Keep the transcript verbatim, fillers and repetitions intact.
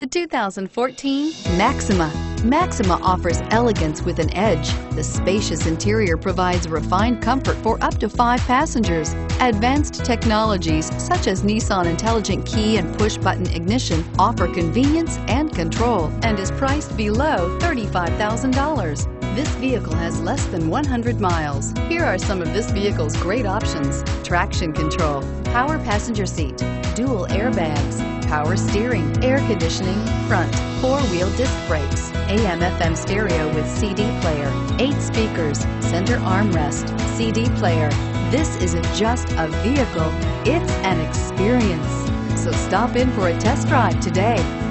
The two thousand fourteen Maxima. Maxima offers elegance with an edge. The spacious interior provides refined comfort for up to five passengers. Advanced technologies such as Nissan Intelligent Key and push-button ignition offer convenience and control and is priced below thirty-five thousand dollars. This vehicle has less than one hundred miles. Here are some of this vehicle's great options: traction control, power passenger seat, dual airbags, power steering, air conditioning, front, four-wheel disc brakes, A M F M stereo with C D player, eight speakers, center armrest, C D player. This isn't just a vehicle, it's an experience. So stop in for a test drive today.